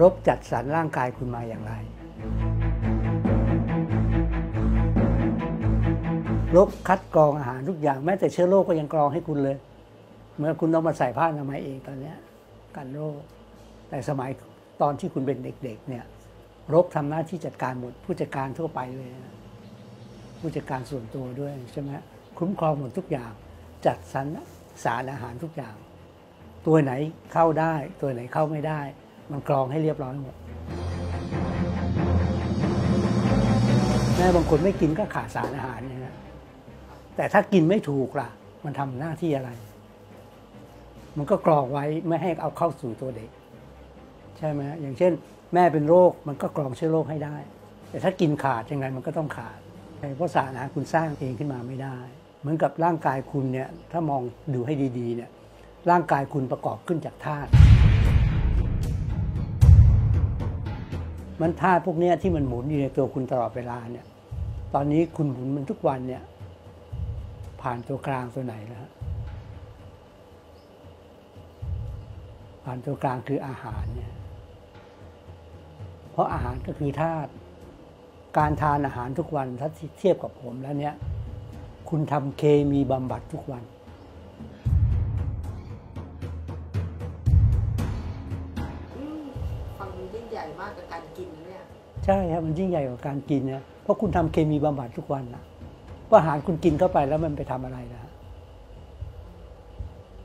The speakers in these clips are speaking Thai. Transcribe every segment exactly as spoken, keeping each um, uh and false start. รบจัดสรรร่างกายคุณมาอย่างไรรบคัดกรองอาหารทุกอย่างแม้แต่เชื้อโรคก็ยังกรองให้คุณเลยเมื่อคุณต้องมาใส่ผ้าอนามัยเองตอนนี้กันโรคแต่สมัยตอนที่คุณเป็นเด็กๆเนี่ยรบทำหน้าที่จัดการหมดผู้จัดการทั่วไปเลยผู้จัดการส่วนตัวด้วยใช่ไหมคุ้มครองหมดทุกอย่างจัดสรรสารอาหารทุกอย่างตัวไหนเข้าได้ตัวไหนเข้าไม่ได้มันกรองให้เรียบร้อยหมดแม่บางคนไม่กินก็ขาดสารอาหารเนี่ยนะแต่ถ้ากินไม่ถูกล่ะมันทำหน้าที่อะไรมันก็กรองไว้ไม่ให้เอาเข้าสู่ตัวเด็กใช่ไหมอย่างเช่นแม่เป็นโรคมันก็กรองเชื้อโรคให้ได้แต่ถ้ากินขาดยังไงมันก็ต้องขาดเพราะสารอาหารคุณสร้างเองขึ้นมาไม่ได้เหมือนกับร่างกายคุณเนี่ยถ้ามองดูให้ดีๆเนี่ยร่างกายคุณประกอบขึ้นจากธาตุมันธาตุพวกนี้ที่มันหมุนอยู่ในตัวคุณตลอดเวลาเนี่ยตอนนี้คุณหมุนมันทุกวันเนี่ยผ่านตัวกลางตัวไหนแล้วผ่านตัวกลางคืออาหารเนี่ยเพราะอาหารก็คือธาตุการทานอาหารทุกวันถ้าเทียบกับผมแล้วเนี่ยคุณทำเคมีบำบัดทุกวันฟังมันยิ่งใหญ่มากกับการกินเนี่ยใช่ครับมันยิ่งใหญ่กว่าการกินนะเพราะคุณทำเคมีบำบัดทุกวันนะว่าอาหารคุณกินเข้าไปแล้วมันไปทำอะไรนะ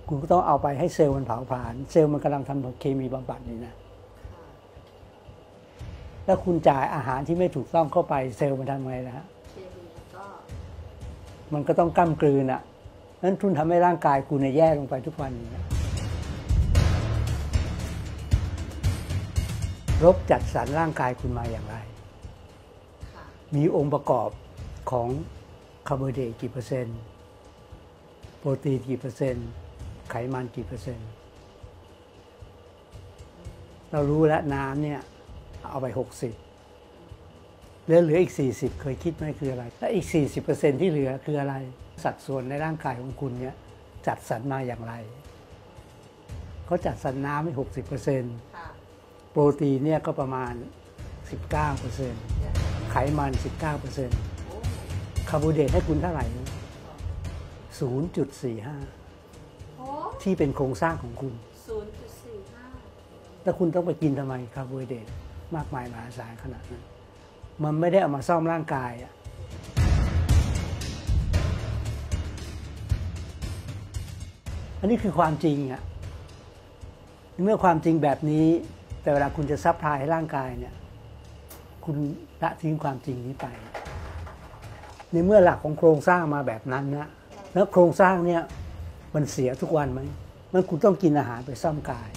คุณก็ต้องเอาไปให้เซลล์มันเผาผลาญเซลล์มันกำลังทำเคมีบำบัดนี่นะถ้าคุณจ่ายอาหารที่ไม่ถูกต้องเข้าไปเซลล์มันทำไงล่ะฮะมันก็ต้องก้ำกลืนอ่ะนั้นทุนทำให้ร่างกายกูเนี่ยแย่ลงไปทุกวันรบจัดสรรร่างกายคุณมาอย่างไรมีองค์ประกอบของคาร์โบไฮเดรตกี่เปอร์เซ็นต์โปรตีนกี่เปอร์เซ็นต์ไขมันกี่เปอร์เซ็นต์เรารู้แล้วน้ำเนี่ยเอาไปหกสิบแล้วเหลืออีกสี่สิบเคยคิดไหมคืออะไรและอีก สี่สิบเปอร์เซ็นต์ ที่เหลือคืออะไรสัดส่วนในร่างกายของคุณเนี่ยจัดสรรมาอย่างไรเขาจัดสรรน้ำให้ หกสิบเปอร์เซ็นต์ โปรตีนเนี่ยก็ประมาณ สิบเก้าเปอร์เซ็นต์ ไขมัน สิบเก้าเปอร์เซ็นต์ คาร์โบไฮเดรตให้คุณเท่าไหร่ ศูนย์จุดสี่ห้า ที่เป็นโครงสร้างของคุณ ศูนย์จุดสี่ห้า แล้วคุณต้องไปกินทำไมคาร์โบไฮเดรตมากมายมหาศาลขนาดนั้นมันไม่ได้เอามาซ่อมร่างกายอ่ะอันนี้คือความจริงอ่ะเมื่อความจริงแบบนี้แต่เวลาคุณจะซัพพลายให้ร่างกายเนี่ยคุณละทิ้งความจริงนี้ไปในเมื่อหลักของโครงสร้างมาแบบนั้นนะแล้วโครงสร้างเนี่ยมันเสียทุกวันไหมมันคุณต้องกินอาหารไปซ่อมกาย